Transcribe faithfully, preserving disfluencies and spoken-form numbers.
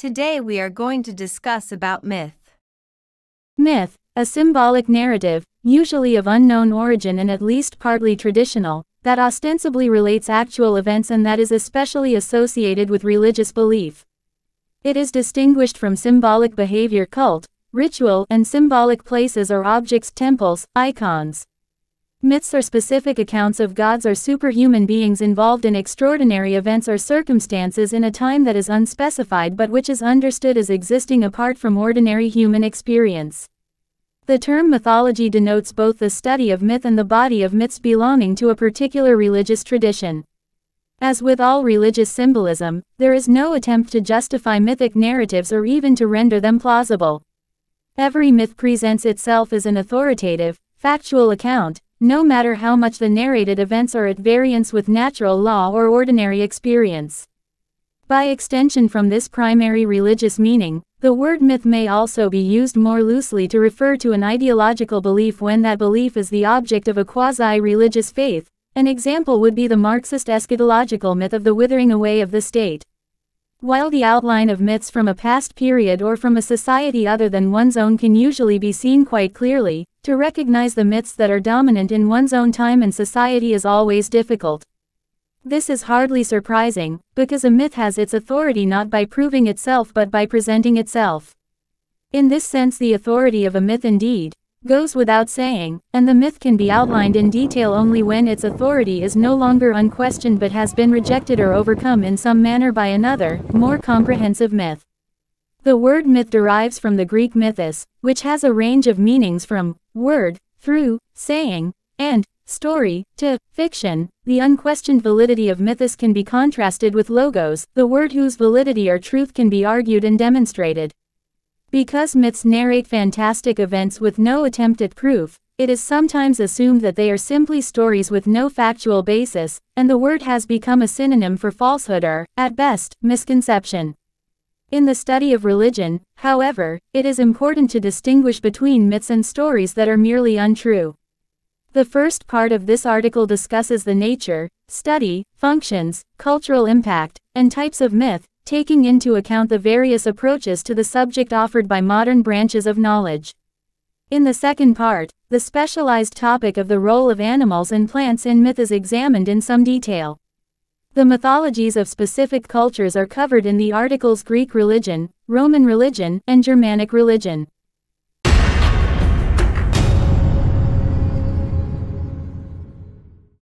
Today we are going to discuss about myth. Myth, a symbolic narrative, usually of unknown origin and at least partly traditional, that ostensibly relates actual events and that is especially associated with religious belief. It is distinguished from symbolic behavior, cult, ritual, and symbolic places or objects, temples, icons. Myths are specific accounts of gods or superhuman beings involved in extraordinary events or circumstances in a time that is unspecified but which is understood as existing apart from ordinary human experience. The term mythology denotes both the study of myth and the body of myths belonging to a particular religious tradition. As with all religious symbolism, there is no attempt to justify mythic narratives or even to render them plausible. Every myth presents itself as an authoritative, factual account, no matter how much the narrated events are at variance with natural law or ordinary experience. By extension from this primary religious meaning, the word myth may also be used more loosely to refer to an ideological belief when that belief is the object of a quasi-religious faith. An example would be the Marxist eschatological myth of the withering away of the state. While the outline of myths from a past period or from a society other than one's own can usually be seen quite clearly, to recognize the myths that are dominant in one's own time and society is always difficult. This is hardly surprising, because a myth has its authority not by proving itself but by presenting itself. In this sense, the authority of a myth indeed goes without saying, and the myth can be outlined in detail only when its authority is no longer unquestioned but has been rejected or overcome in some manner by another, more comprehensive myth. The word myth derives from the Greek mythos, which has a range of meanings from word, through, saying, and story, to fiction. The unquestioned validity of mythos can be contrasted with logos, the word whose validity or truth can be argued and demonstrated. Because myths narrate fantastic events with no attempt at proof, it is sometimes assumed that they are simply stories with no factual basis, and the word has become a synonym for falsehood or, at best, misconception. In the study of religion, however, it is important to distinguish between myths and stories that are merely untrue. The first part of this article discusses the nature, study, functions, cultural impact, and types of myth, taking into account the various approaches to the subject offered by modern branches of knowledge. In the second part, the specialized topic of the role of animals and plants in myth is examined in some detail. The mythologies of specific cultures are covered in the articles: Greek religion, Roman religion, and Germanic religion.